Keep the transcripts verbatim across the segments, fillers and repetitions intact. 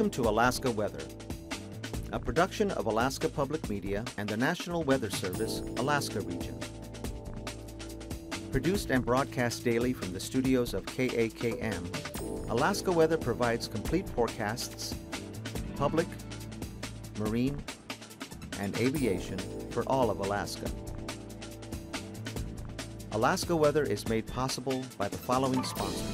Welcome to Alaska Weather, a production of Alaska Public Media and the National Weather Service, Alaska Region. Produced and broadcast daily from the studios of K A K M, Alaska Weather provides complete forecasts, public, marine, and aviation for all of Alaska. Alaska Weather is made possible by the following sponsors.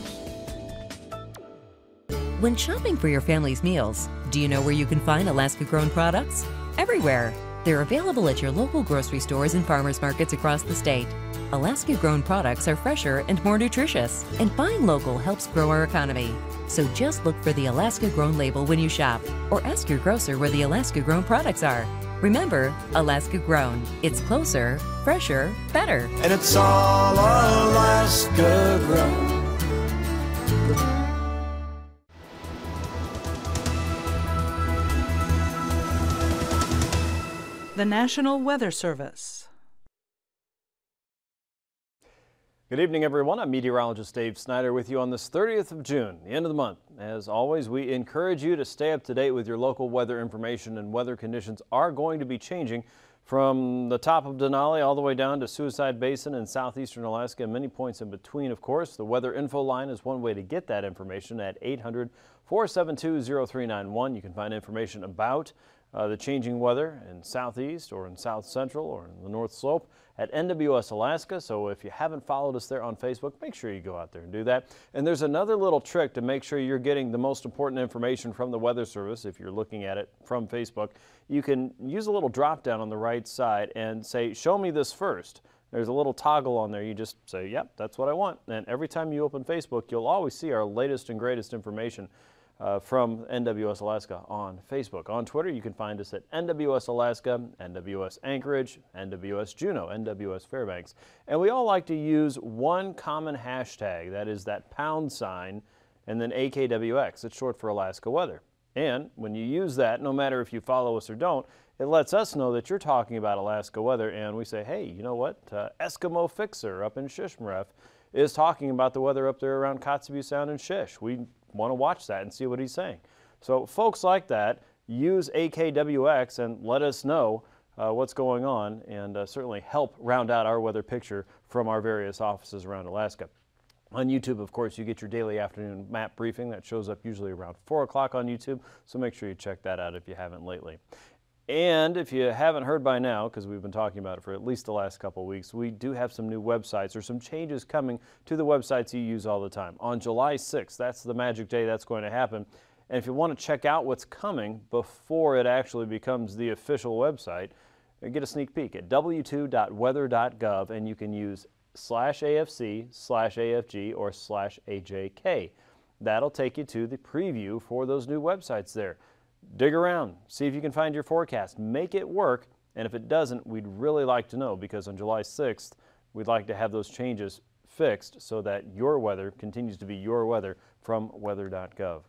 When shopping for your family's meals, do you know where you can find Alaska-grown products? Everywhere. They're available at your local grocery stores and farmers markets across the state. Alaska-grown products are fresher and more nutritious, and buying local helps grow our economy. So just look for the Alaska-grown label when you shop, or ask your grocer where the Alaska-grown products are. Remember, Alaska-grown. It's closer, fresher, better. And it's all Alaska-grown. The National Weather Service. Good evening, everyone. I'm meteorologist Dave Snyder with you on this thirtieth of June, the end of the month. As always, we encourage you to stay up to date with your local weather information, and weather conditions are going to be changing from the top of Denali all the way down to Suicide Basin in southeastern Alaska and many points in between, of course. The weather info line is one way to get that information at eight hundred, four seven two, zero three nine one. You can find information about Uh, the changing weather in southeast or in south central or in the north slope at N W S Alaska. So if you haven't followed us there on Facebook, make sure you go out there and do that. And there's another little trick to make sure you're getting the most important information from the weather service. If you're looking at it from Facebook, you can use a little drop down on the right side and say, show me this first. There's a little toggle on there. You just say, yep, that's what I want. And every time you open Facebook, you'll always see our latest and greatest information Uh, from N W S Alaska on Facebook. On Twitter, you can find us at N W S Alaska, N W S Anchorage, N W S Juneau, N W S Fairbanks. And we all like to use one common hashtag, that is that pound sign, and then A K W X. It's short for Alaska Weather. And when you use that, no matter if you follow us or don't, it lets us know that you're talking about Alaska weather, and we say, hey, you know what? Uh, Eskimo Fixer up in Shishmaref is talking about the weather up there around Kotzebue Sound and Shish. We want to watch that and see what he's saying. So folks like that, use A K W X and let us know uh, what's going on, and uh, certainly help round out our weather picture from our various offices around Alaska. On YouTube, of course, you get your daily afternoon map briefing that shows up usually around four o'clock on YouTube, so make sure you check that out if you haven't lately. And if you haven't heard by now, because we've been talking about it for at least the last couple of weeks, we do have some new websites or some changes coming to the websites you use all the time. On July sixth, that's the magic day that's going to happen. And if you want to check out what's coming before it actually becomes the official website, get a sneak peek at w two dot weather dot gov, and you can use slash A F C, slash A F G, or slash A J K. That'll take you to the preview for those new websites there. Dig around, see if you can find your forecast, make it work, and if it doesn't, we'd really like to know, because on July sixth, we'd like to have those changes fixed so that your weather continues to be your weather from weather dot gov.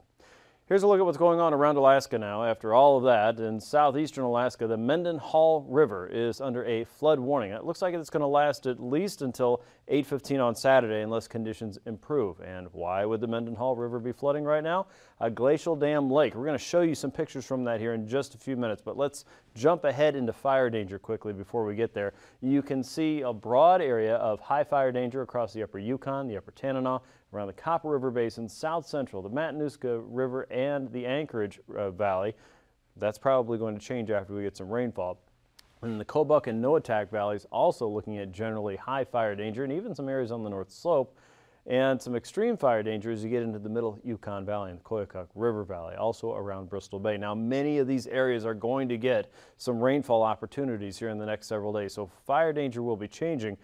Here's a look at what's going on around Alaska now. After all of that, in southeastern Alaska, the Mendenhall River is under a flood warning. It looks like it's going to last at least until eight fifteen on Saturday unless conditions improve. And why would the Mendenhall River be flooding right now? A glacial dam lake. We're going to show you some pictures from that here in just a few minutes, but let's jump ahead into fire danger quickly before we get there. You can see a broad area of high fire danger across the upper Yukon, the upper Tanana, around the Copper River Basin, South Central, the Matanuska River, and the Anchorage uh, Valley. That's probably going to change after we get some rainfall. And the Kobuk and Noatak valleys also looking at generally high fire danger, and even some areas on the north slope, and some extreme fire danger as you get into the middle Yukon Valley and the Koyukuk River Valley, also around Bristol Bay. Now, many of these areas are going to get some rainfall opportunities here in the next several days, so fire danger will be changing.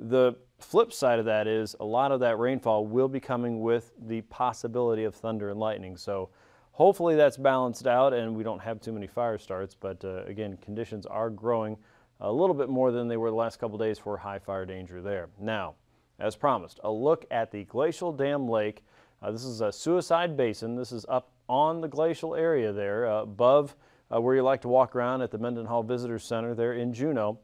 The flip side of that is a lot of that rainfall will be coming with the possibility of thunder and lightning. So hopefully that's balanced out and we don't have too many fire starts. But uh, again, conditions are growing a little bit more than they were the last couple days for high fire danger there. Now, as promised, a look at the glacial dam lake. Uh, this is a Suicide Basin. This is up on the glacial area there uh, above uh, where you like to walk around at the Mendenhall Visitor Center there in Juneau.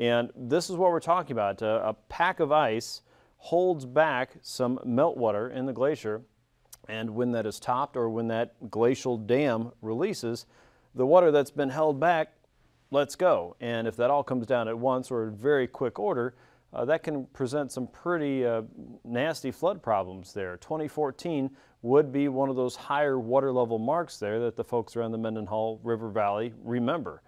And this is what we're talking about. Uh, a pack of ice holds back some meltwater in the glacier, And when that is topped, or when that glacial dam releases, the water that's been held back lets go. And if that all comes down at once or in very quick order, uh, that can present some pretty uh, nasty flood problems there. twenty fourteen would be one of those higher water level marks there that the folks around the Mendenhall River Valley remember.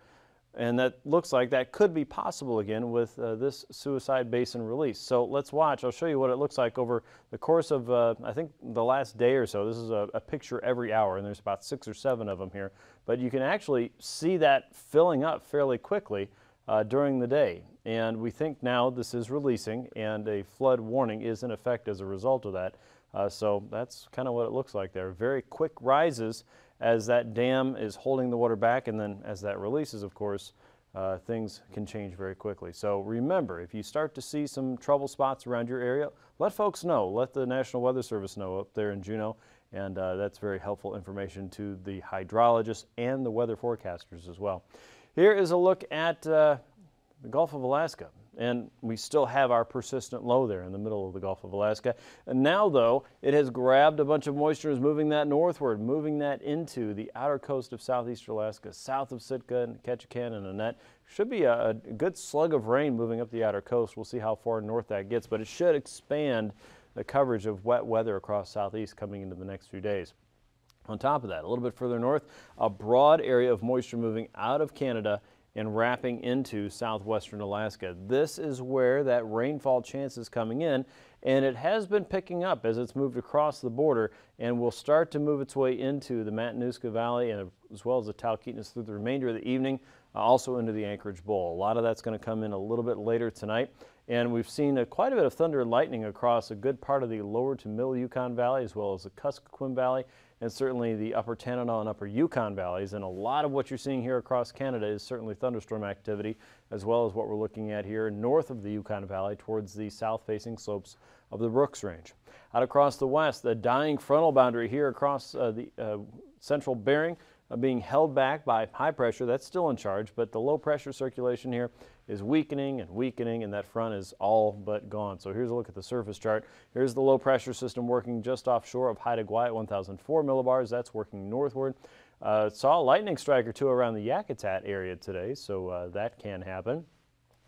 And that looks like that could be possible again with uh, this Suicide Basin release. So let's watch. I'll show you what it looks like over the course of, uh, I think, the last day or so. This is a, a picture every hour, and there's about six or seven of them here. But you can actually see that filling up fairly quickly uh, during the day. And we think now this is releasing, and a flood warning is in effect as a result of that. Uh, so that's kind of what it looks like there. Very quick rises as that dam is holding the water back, and then as that releases, of course, uh, things can change very quickly. So remember, if you start to see some trouble spots around your area, let folks know, let the National Weather Service know up there in Juneau, and uh, that's very helpful information to the hydrologists and the weather forecasters as well. Here is a look at uh, the Gulf of Alaska. And we still have our persistent low there in the middle of the Gulf of Alaska. And now, though, it has grabbed a bunch of moisture, is moving that northward, moving that into the outer coast of southeastern Alaska, south of Sitka and Ketchikan and Annette. Should be a, a good slug of rain moving up the outer coast. We'll see how far north that gets, but it should expand the coverage of wet weather across southeast coming into the next few days. On top of that, a little bit further north, a broad area of moisture moving out of Canada and wrapping into southwestern Alaska. This is where that rainfall chance is coming in, and it has been picking up as it's moved across the border and will start to move its way into the Matanuska Valley and as well as the Talkeetna through the remainder of the evening, also into the Anchorage Bowl. A lot of that's going to come in a little bit later tonight, and we've seen a, quite a bit of thunder and lightning across a good part of the lower to middle Yukon Valley as well as the Kuskokwim Valley, and certainly the upper Tanana and upper Yukon valleys. And a lot of what you're seeing here across Canada is certainly thunderstorm activity, as well as what we're looking at here north of the Yukon Valley towards the south-facing slopes of the Brooks Range. Out across the west, the dying frontal boundary here across uh, the uh, central Bering uh, being held back by high pressure. That's still in charge, but the low pressure circulation here is weakening and weakening, and that front is all but gone. So here's a look at the surface chart. Here's the low pressure system working just offshore of Haida Gwaii at one thousand four millibars. That's working northward. Uh, saw a lightning strike or two around the Yakutat area today, so uh, that can happen.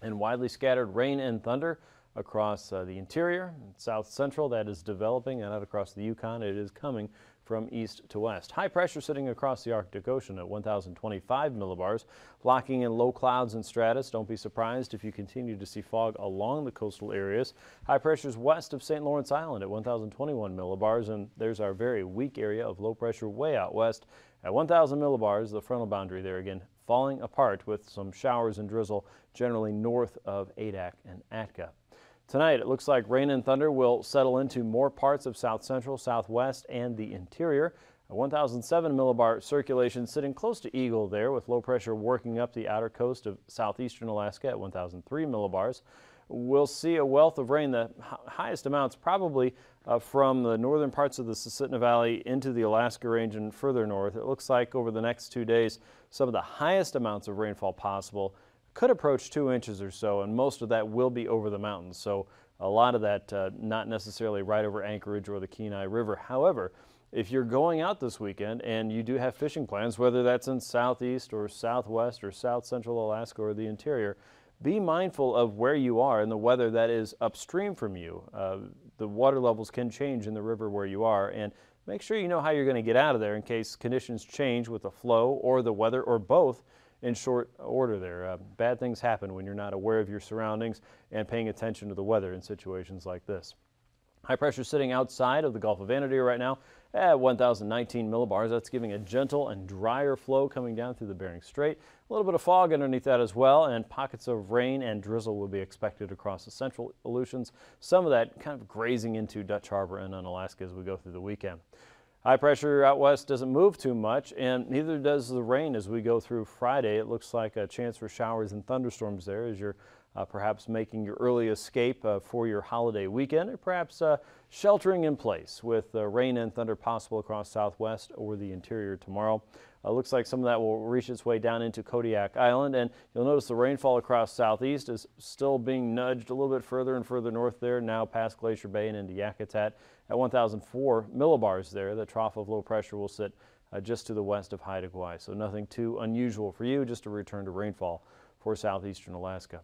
And widely scattered rain and thunder across uh, the interior, south central, that is developing, and out across the Yukon, it is coming from east to west. High pressure sitting across the Arctic Ocean at one thousand twenty-five millibars, locking in low clouds and stratus. Don't be surprised if you continue to see fog along the coastal areas. High pressures west of Saint Lawrence Island at one thousand twenty-one millibars, and there's our very weak area of low pressure way out west at one thousand millibars, the frontal boundary there again falling apart with some showers and drizzle generally north of Adak and Atka. Tonight, it looks like rain and thunder will settle into more parts of south central, southwest, and the interior. A one thousand seven millibar circulation sitting close to Eagle there, with low pressure working up the outer coast of southeastern Alaska at one thousand three millibars. We'll see a wealth of rain, the highest amounts probably uh, from the northern parts of the Susitna Valley into the Alaska Range and further north. It looks like over the next two days, some of the highest amounts of rainfall possible could approach two inches or so, and most of that will be over the mountains. So a lot of that uh, not necessarily right over Anchorage or the Kenai River. However, if you're going out this weekend and you do have fishing plans, whether that's in southeast or southwest or south central Alaska or the interior, be mindful of where you are and the weather that is upstream from you. Uh, the water levels can change in the river where you are, and make sure you know how you're going to get out of there in case conditions change with the flow or the weather or both in short order there. Uh, bad things happen when you're not aware of your surroundings and paying attention to the weather in situations like this. High pressure sitting outside of the Gulf of Anadyr right now at one thousand nineteen millibars. That's giving a gentle and drier flow coming down through the Bering Strait. A little bit of fog underneath that as well, and pockets of rain and drizzle will be expected across the central Aleutians. Some of that kind of grazing into Dutch Harbor and on Alaska as we go through the weekend. High pressure out west doesn't move too much, and neither does the rain as we go through Friday. It looks like a chance for showers and thunderstorms there as you're uh, perhaps making your early escape uh, for your holiday weekend, or perhaps uh, sheltering in place with uh, rain and thunder possible across southwest or the interior tomorrow. Uh, looks like some of that will reach its way down into Kodiak Island, and you'll notice the rainfall across southeast is still being nudged a little bit further and further north there, now past Glacier Bay and into Yakutat. At one thousand four millibars there, the trough of low pressure will sit uh, just to the west of Haida Gwaii, so nothing too unusual for you, just a return to rainfall for southeastern Alaska.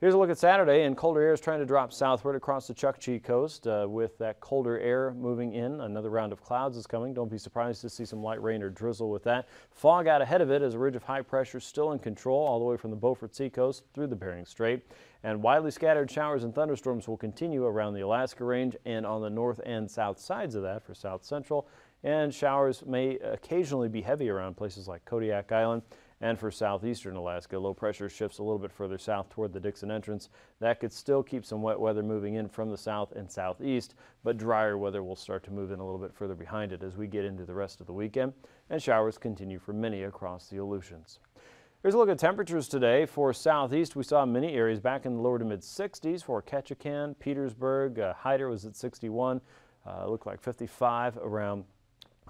Here's a look at Saturday, and colder air is trying to drop southward across the Chukchi coast uh, with that colder air moving in. Another round of clouds is coming. Don't be surprised to see some light rain or drizzle with that. Fog out ahead of it as a ridge of high pressure still in control all the way from the Beaufort Sea coast through the Bering Strait. And widely scattered showers and thunderstorms will continue around the Alaska range and on the north and south sides of that for South Central. And showers may occasionally be heavy around places like Kodiak Island. And for southeastern Alaska, low pressure shifts a little bit further south toward the Dixon Entrance. That could still keep some wet weather moving in from the south and southeast, but drier weather will start to move in a little bit further behind it as we get into the rest of the weekend, and showers continue for many across the Aleutians. Here's a look at temperatures today. For southeast, we saw many areas back in the lower to mid sixties for Ketchikan, Petersburg. Uh, Hyder was at sixty-one, uh, looked like fifty-five around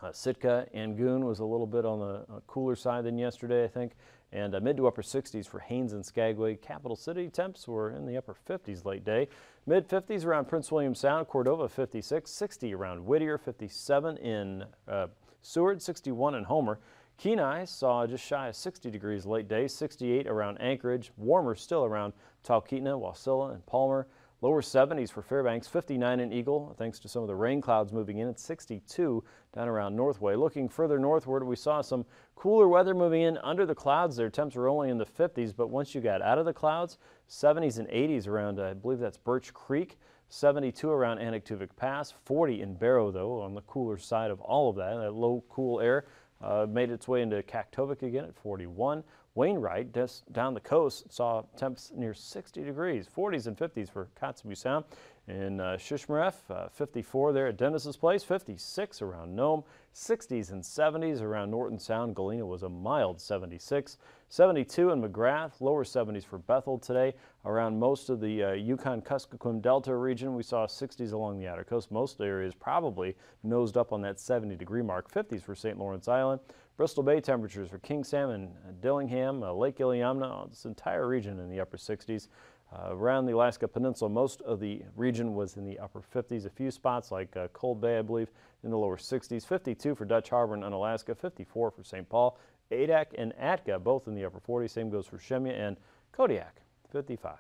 Uh, Sitka. Angoon was a little bit on the uh, cooler side than yesterday, I think, and uh, mid to upper sixties for Haines and Skagway. Capital City temps were in the upper fifties late day. Mid fifties around Prince William Sound, Cordova fifty-six, sixty around Whittier, fifty-seven in uh, Seward, sixty-one in Homer. Kenai saw just shy of sixty degrees late day, sixty-eight around Anchorage, warmer still around Talkeetna, Wasilla, and Palmer. Lower seventies for Fairbanks, fifty-nine in Eagle, thanks to some of the rain clouds moving in at sixty-two down around Northway. Looking further northward, we saw some cooler weather moving in under the clouds. Their temps were only in the fifties, but once you got out of the clouds, seventies and eighties around, uh, I believe that's Birch Creek, seventy-two around Anaktuvuk Pass, forty in Barrow, though, on the cooler side of all of that. That low, cool air uh, made its way into Kaktovik again at forty-one. Wainwright, just down the coast, saw temps near sixty degrees, forties and fifties for Kotzebue Sound. In uh, Shishmaref, uh, fifty-four there at Dennis's Place, fifty-six around Nome, sixties and seventies around Norton Sound. Galena was a mild seventy-six, seventy-two in McGrath, lower seventies for Bethel today. Around most of the uh, Yukon Kuskokwim Delta region, we saw sixties along the outer coast. Most areas probably nosed up on that seventy degree mark, fifties for Saint Lawrence Island. Bristol Bay temperatures for King Salmon, Dillingham, uh, Lake Iliamna, this entire region in the upper sixties. Uh, around the Alaska Peninsula, most of the region was in the upper fifties. A few spots like uh, Cold Bay, I believe, in the lower sixties. fifty-two for Dutch Harbor and Unalaska, fifty-four for Saint Paul. Adak and Atka, both in the upper forties. Same goes for Shemya and Kodiak, fifty-five.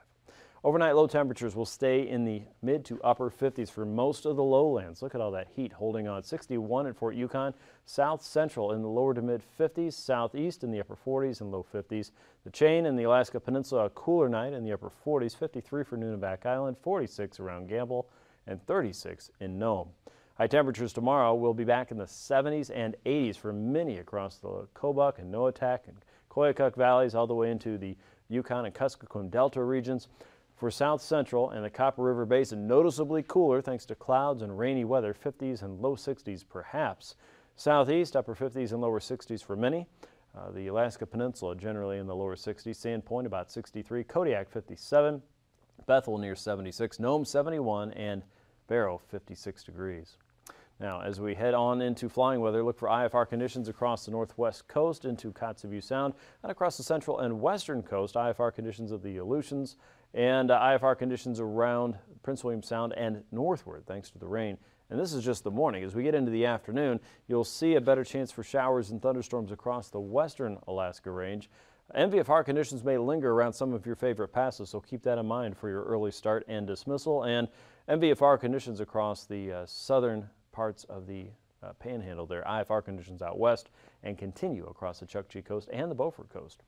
Overnight low temperatures will stay in the mid to upper fifties for most of the lowlands. Look at all that heat holding on. sixty-one at Fort Yukon, South Central in the lower to mid fifties, Southeast in the upper forties and low fifties. The chain in the Alaska Peninsula, a cooler night in the upper forties, fifty-three for Nunivak Island, forty-six around Gamble, and thirty-six in Nome. High temperatures tomorrow will be back in the seventies and eighties for many across the Kobuk and Noatak and Koyukuk valleys all the way into the Yukon and Kuskokwim Delta regions. For South Central and the Copper River Basin, noticeably cooler thanks to clouds and rainy weather, fifties and low sixties perhaps. Southeast, upper fifties and lower sixties for many. Uh, the Alaska Peninsula generally in the lower sixties, Sand Point about sixty-three, Kodiak fifty-seven, Bethel near seventy-six, Nome seventy-one, and Barrow fifty-six degrees. Now, as we head on into flying weather, look for I F R conditions across the northwest coast into Kotzebue Sound, and across the central and western coast, I F R conditions of the Aleutians, and uh, I F R conditions around Prince William Sound and northward, thanks to the rain. And this is just the morning. As we get into the afternoon, you'll see a better chance for showers and thunderstorms across the western Alaska range. M V F R conditions may linger around some of your favorite passes, so keep that in mind for your early start and dismissal, and M V F R conditions across the uh, southern parts of the uh, panhandle there, I F R conditions out west, and continue across the Chukchi coast and the Beaufort coast.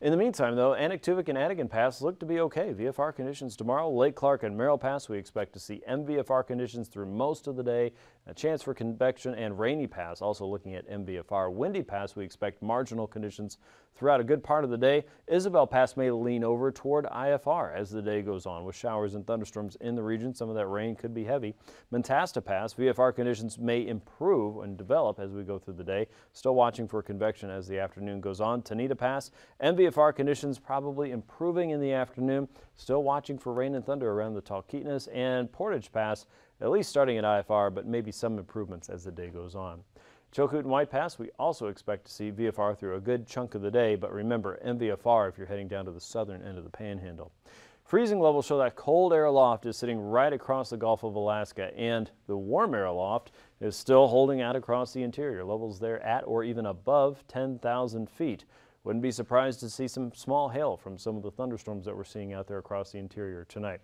In the meantime, though, Anaktuvuk and Adigan Pass look to be okay. V F R conditions tomorrow. Lake Clark and Merrill Pass, we expect to see M V F R conditions through most of the day. A chance for convection, and Rainy Pass also looking at M V F R. Windy Pass, we expect marginal conditions throughout a good part of the day. Isabel Pass may lean over toward I F R as the day goes on with showers and thunderstorms in the region. Some of that rain could be heavy. Mentasta Pass, V F R conditions may improve and develop as we go through the day. Still watching for convection as the afternoon goes on. Tanita Pass, M V F R V F R conditions probably improving in the afternoon. Still watching for rain and thunder around the Talkeetnas and Portage Pass, at least starting at I F R, but maybe some improvements as the day goes on. Chilkoot and White Pass, we also expect to see V F R through a good chunk of the day, but remember M V F R if you're heading down to the southern end of the Panhandle. Freezing levels show that cold air aloft is sitting right across the Gulf of Alaska, and the warm air aloft is still holding out across the interior. Levels there at or even above ten thousand feet. Wouldn't be surprised to see some small hail from some of the thunderstorms that we're seeing out there across the interior tonight.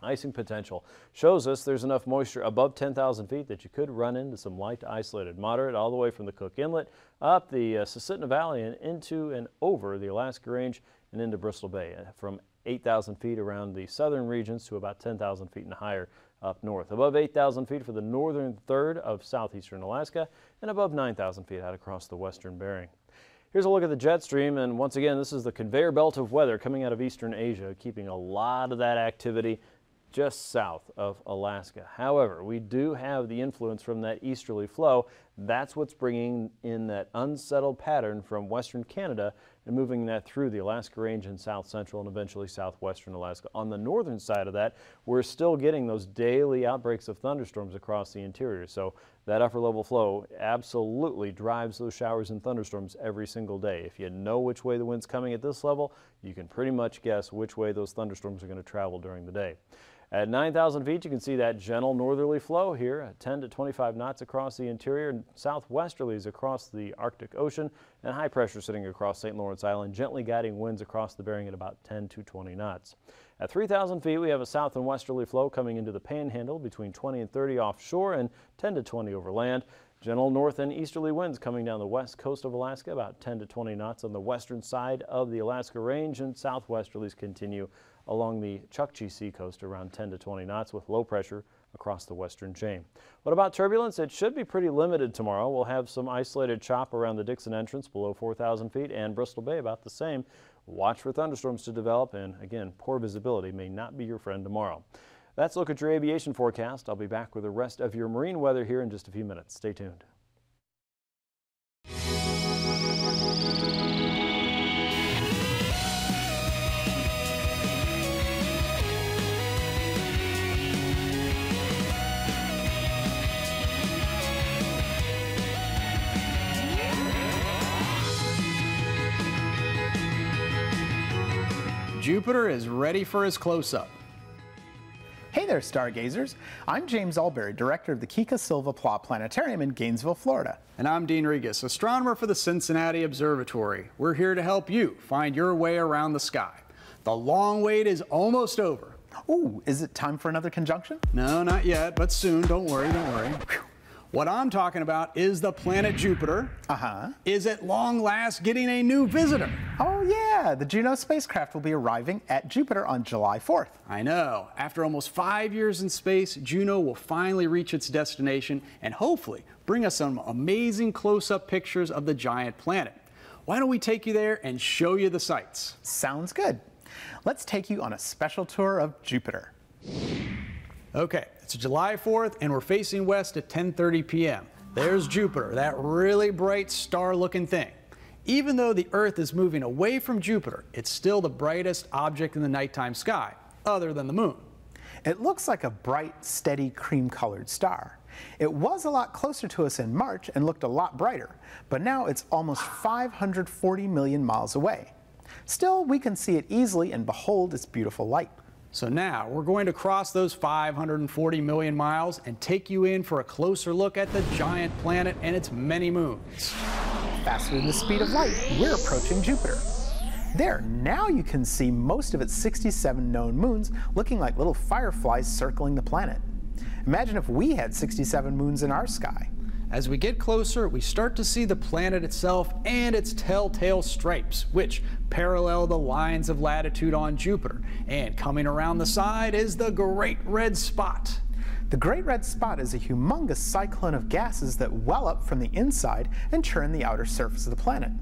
Icing potential shows us there's enough moisture above ten thousand feet that you could run into some light to isolated moderate all the way from the Cook Inlet up the uh, Susitna Valley and into and over the Alaska Range and into Bristol Bay uh, from eight thousand feet around the southern regions to about ten thousand feet and higher up north. Above eight thousand feet for the northern third of southeastern Alaska and above nine thousand feet out across the western Bering. Here's a look at the jet stream, and once again this is the conveyor belt of weather coming out of eastern Asia, keeping a lot of that activity just south of Alaska. However, we do have the influence from that easterly flow. That's what's bringing in that unsettled pattern from western Canada and moving that through the Alaska Range and south central and eventually southwestern Alaska. On the northern side of that, we're still getting those daily outbreaks of thunderstorms across the interior. So that upper level flow absolutely drives those showers and thunderstorms every single day. If you know which way the wind's coming at this level, you can pretty much guess which way those thunderstorms are going to travel during the day. At nine thousand feet, you can see that gentle northerly flow here at ten to twenty-five knots across the interior, and southwesterlies across the Arctic Ocean, and high pressure sitting across Saint Lawrence Island, gently guiding winds across the Bering at about ten to twenty knots. At three thousand feet, we have a south and westerly flow coming into the Panhandle between twenty and thirty offshore and ten to twenty overland. Gentle north and easterly winds coming down the west coast of Alaska, about ten to twenty knots on the western side of the Alaska Range, and southwesterlies continue along the Chukchi seacoast around ten to twenty knots with low pressure across the western chain. What about turbulence? It should be pretty limited tomorrow. We'll have some isolated chop around the Dixon Entrance below four thousand feet and Bristol Bay about the same. Watch for thunderstorms to develop, and again, poor visibility may not be your friend tomorrow. That's a look at your aviation forecast. I'll be back with the rest of your marine weather here in just a few minutes. Stay tuned. Jupiter is ready for his close-up. Hey there, stargazers. I'm James Alberry, director of the Kika Silva Plot Planetarium in Gainesville, Florida. And I'm Dean Regas, astronomer for the Cincinnati Observatory. We're here to help you find your way around the sky. The long wait is almost over. Ooh, is it time for another conjunction? No, not yet, but soon. Don't worry, don't worry. What I'm talking about is the planet Jupiter. Uh-huh. Is at long last getting a new visitor. Oh yeah, the Juneau spacecraft will be arriving at Jupiter on July fourth. I know. After almost five years in space, Juneau will finally reach its destination and hopefully bring us some amazing close-up pictures of the giant planet. Why don't we take you there and show you the sights? Sounds good. Let's take you on a special tour of Jupiter. Okay. It's July fourth, and we're facing west at ten thirty p m There's Jupiter, that really bright star-looking thing. Even though the Earth is moving away from Jupiter, it's still the brightest object in the nighttime sky, other than the moon. It looks like a bright, steady, cream-colored star. It was a lot closer to us in March and looked a lot brighter, but now it's almost five hundred forty million miles away. Still, we can see it easily and behold its beautiful light. So now we're going to cross those five hundred forty million miles and take you in for a closer look at the giant planet and its many moons. Faster than the speed of light, we're approaching Jupiter. There, now you can see most of its sixty-seven known moons looking like little fireflies circling the planet. Imagine if we had sixty-seven moons in our sky. As we get closer, we start to see the planet itself and its telltale stripes, which parallel the lines of latitude on Jupiter. And coming around the side is the Great Red Spot. The Great Red Spot is a humongous cyclone of gases that well up from the inside and churn the outer surface of the planet.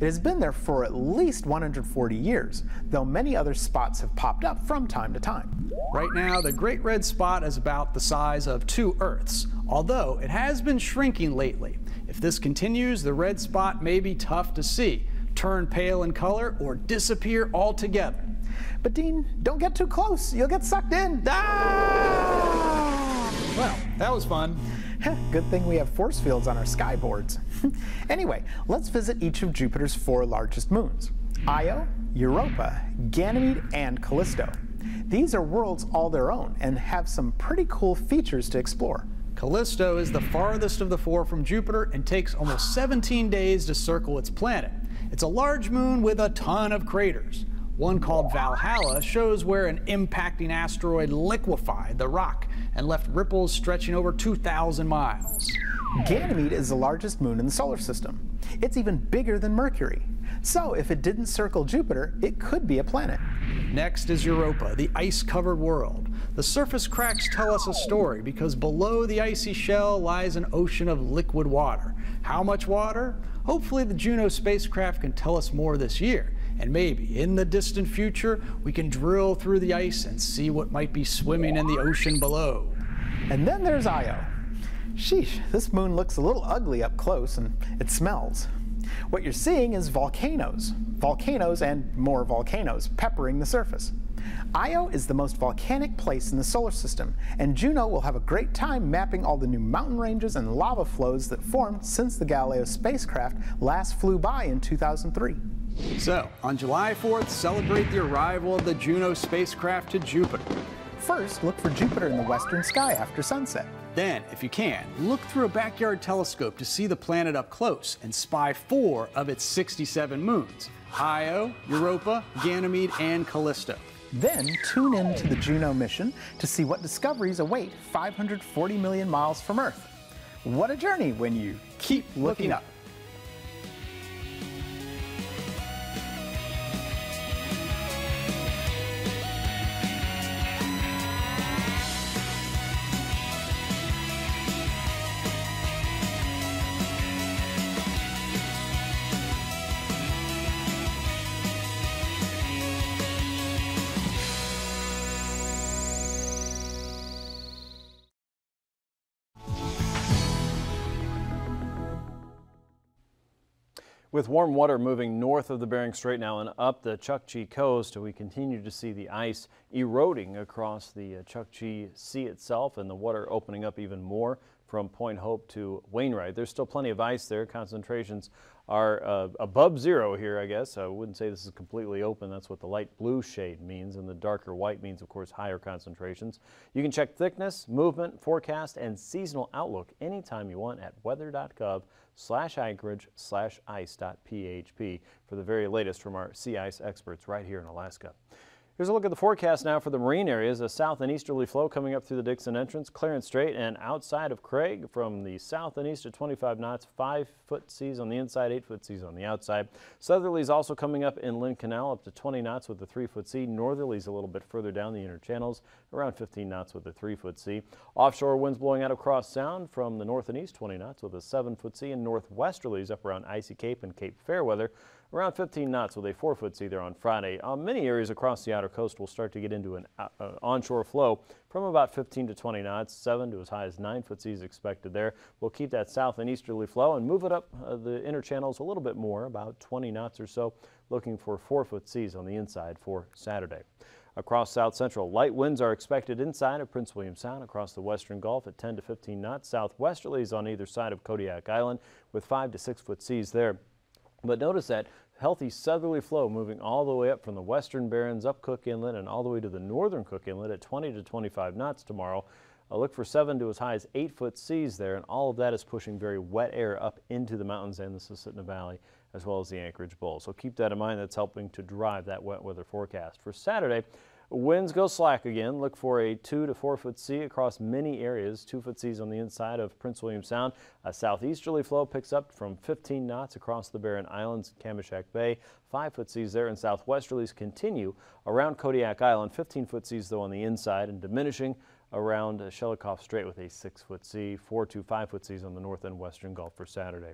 It has been there for at least one hundred forty years, though many other spots have popped up from time to time. Right now, the Great Red Spot is about the size of two Earths, although it has been shrinking lately. If this continues, the red spot may be tough to see, turn pale in color, or disappear altogether. But Dean, don't get too close. You'll get sucked in. Ah! Well, that was fun. Good thing we have force fields on our skyboards. Anyway, let's visit each of Jupiter's four largest moons, Io, Europa, Ganymede, and Callisto. These are worlds all their own and have some pretty cool features to explore. Callisto is the farthest of the four from Jupiter and takes almost seventeen days to circle its planet. It's a large moon with a ton of craters. One called Valhalla shows where an impacting asteroid liquefied the rock and left ripples stretching over two thousand miles. Ganymede is the largest moon in the solar system. It's even bigger than Mercury. So if it didn't circle Jupiter, it could be a planet. Next is Europa, the ice-covered world. The surface cracks tell us a story because below the icy shell lies an ocean of liquid water. How much water? Hopefully the Juno spacecraft can tell us more this year. And maybe in the distant future, we can drill through the ice and see what might be swimming in the ocean below. And then there's Io. Sheesh, this moon looks a little ugly up close, and it smells. What you're seeing is volcanoes, volcanoes and more volcanoes peppering the surface. Io is the most volcanic place in the solar system, and Juno will have a great time mapping all the new mountain ranges and lava flows that formed since the Galileo spacecraft last flew by in two thousand three. So, on July fourth, celebrate the arrival of the Juno spacecraft to Jupiter. First, look for Jupiter in the western sky after sunset. Then, if you can, look through a backyard telescope to see the planet up close and spy four of its sixty-seven moons, Io, Europa, Ganymede, and Callisto. Then, tune in to the Juno mission to see what discoveries await five hundred forty million miles from Earth. What a journey when you keep looking, looking up. With warm water moving north of the Bering Strait now and up the Chukchi coast, we continue to see the ice eroding across the Chukchi Sea itself and the water opening up even more from Point Hope to Wainwright. There's still plenty of ice there. Concentrations are uh, above zero here, I guess. I wouldn't say this is completely open. That's what the light blue shade means, and the darker white means, of course, higher concentrations. You can check thickness, movement, forecast, and seasonal outlook anytime you want at weather.gov. slash anchorage slash ice.php for the very latest from our sea ice experts right here in Alaska. Here's a look at the forecast now for the marine areas. A south and easterly flow coming up through the Dixon Entrance, clear and straight, and outside of Craig from the south and east to twenty-five knots, five foot seas on the inside, eight foot seas on the outside. Southerlies also coming up in Lynn Canal up to twenty knots with a three foot sea. Northerlies a little bit further down the inner channels, around fifteen knots with a three foot sea. Offshore winds blowing out of Cross Sound from the north and east, twenty knots with a seven foot sea, and northwesterlies up around Icy Cape and Cape Fairweather, around fifteen knots with a four foot sea there on Friday. Uh, many areas across the outer coast will start to get into an uh, uh, onshore flow from about fifteen to twenty knots, seven to as high as nine foot seas expected there. We'll keep that south and easterly flow and move it up uh, the inner channels a little bit more, about twenty knots or so, looking for four foot seas on the inside for Saturday. Across South Central, light winds are expected inside of Prince William Sound across the western Gulf at ten to fifteen knots. Southwesterlies on either side of Kodiak Island with five to six foot seas there. But notice that healthy southerly flow moving all the way up from the western Barrens up Cook Inlet and all the way to the northern Cook Inlet at twenty to twenty-five knots tomorrow. Uh, look for seven to as high as eight foot seas there, and all of that is pushing very wet air up into the mountains and the Susitna Valley, as well as the Anchorage Bowl. So keep that in mind. That's helping to drive that wet weather forecast for Saturday. Winds go slack again. Look for a two to four foot sea across many areas. Two foot seas on the inside of Prince William Sound. A southeasterly flow picks up from fifteen knots across the Barren Islands, Kamishak Bay. Five foot seas there, and southwesterlies continue around Kodiak Island. fifteen foot seas though on the inside and diminishing around Shelikof Strait with a six foot sea. Four to five foot seas on the north and western Gulf for Saturday.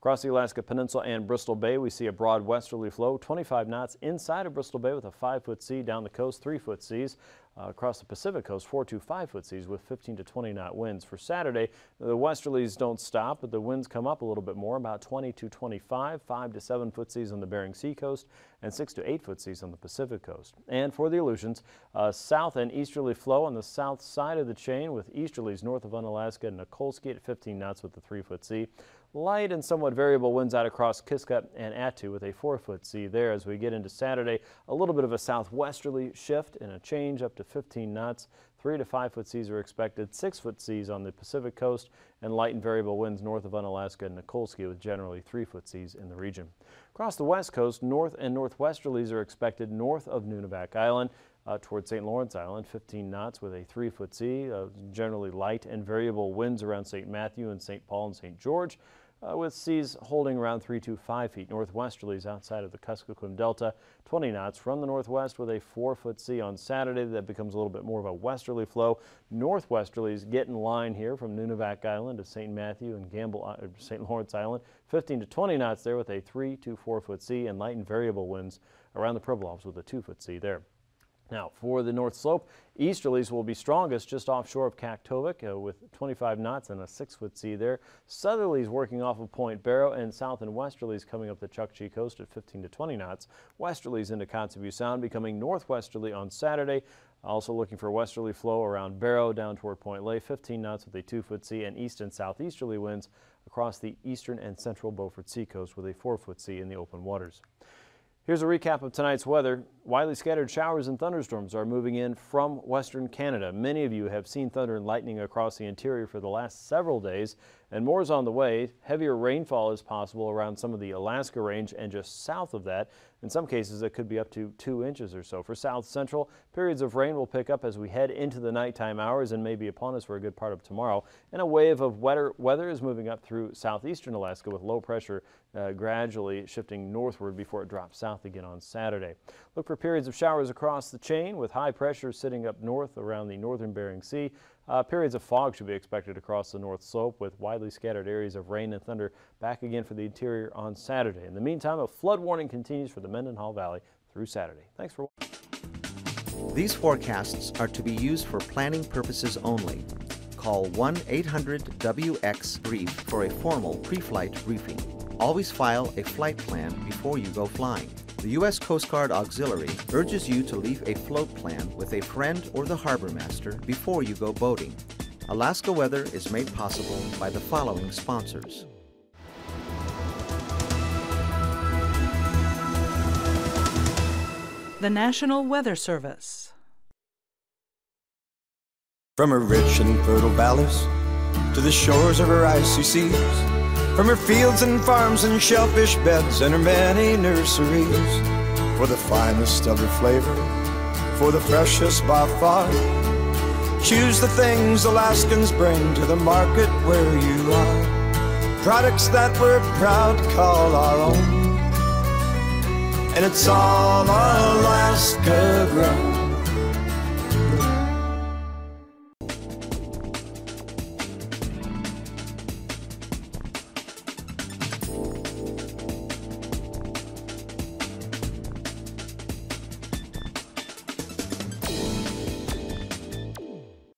Across the Alaska Peninsula and Bristol Bay, we see a broad westerly flow, twenty-five knots inside of Bristol Bay with a five-foot sea. Down the coast, three-foot seas. Uh, across the Pacific coast, four to five-foot seas with fifteen to twenty knot winds. For Saturday, the westerlies don't stop, but the winds come up a little bit more, about twenty to twenty-five, five to seven-foot seas on the Bering Sea coast, and six to eight-foot seas on the Pacific coast. And for the Aleutians, uh, south and easterly flow on the south side of the chain with easterlies north of Unalaska and Nikolsky at fifteen knots with the three-foot sea. Light and somewhat variable winds out across Kiska and Attu with a four-foot sea there. As we get into Saturday, a little bit of a southwesterly shift and a change up to fifteen knots. Three to five-foot seas are expected, six-foot seas on the Pacific coast, and light and variable winds north of Unalaska and Nikolsky with generally three-foot seas in the region. Across the west coast, north and northwesterlies are expected north of Nunivak Island. Uh, toward Saint Lawrence Island, fifteen knots with a three-foot sea, uh, generally light and variable winds around Saint Matthew and Saint Paul and Saint George, uh, with seas holding around three to five feet. Northwesterlies outside of the Kuskokwim Delta, twenty knots from the northwest with a four-foot sea on Saturday. That becomes a little bit more of a westerly flow. Northwesterlies get in line here from Nunivak Island to Saint Matthew and Gamble, uh, Saint Lawrence Island, fifteen to twenty knots there with a three to four-foot sea, and light and variable winds around the Pribilofs with a two-foot sea there. Now, for the North Slope, easterlies will be strongest just offshore of Kaktovik uh, with twenty-five knots and a six-foot sea there. Southerlies working off of Point Barrow, and south and westerlies coming up the Chukchi coast at fifteen to twenty knots. Westerlies into Kotzebue Sound, becoming northwesterly on Saturday. Also looking for westerly flow around Barrow down toward Point Lay, fifteen knots with a two-foot sea, and east and southeasterly winds across the eastern and central Beaufort Sea coast with a four-foot sea in the open waters. Here's a recap of tonight's weather. Widely scattered showers and thunderstorms are moving in from western Canada. Many of you have seen thunder and lightning across the interior for the last several days, and more is on the way. Heavier rainfall is possible around some of the Alaska range and just south of that. In some cases, it could be up to two inches or so. For South Central, periods of rain will pick up as we head into the nighttime hours and may be upon us for a good part of tomorrow. And a wave of wetter weather is moving up through southeastern Alaska with low pressure uh, gradually shifting northward before it drops south again on Saturday. Look for periods of showers across the chain with high pressure sitting up north around the northern Bering Sea. Uh, periods of fog should be expected across the North Slope with widely scattered areas of rain and thunder back again for the interior on Saturday. In the meantime, a flood warning continues for the Mendenhall Valley through Saturday. Thanks for watching. These forecasts are to be used for planning purposes only. Call one eight hundred W X brief for a formal pre-flight briefing. Always file a flight plan before you go flying. The U S Coast Guard Auxiliary urges you to leave a float plan with a friend or the harbor master before you go boating. Alaska weather is made possible by the following sponsors. The National Weather Service. From her rich and fertile valleys to the shores of her icy seas, from her fields and farms and shellfish beds and her many nurseries, for the finest of her flavor, for the freshest by far, choose the things Alaskans bring to the market where you are. Products that we're proud to call our own, and it's all Alaska.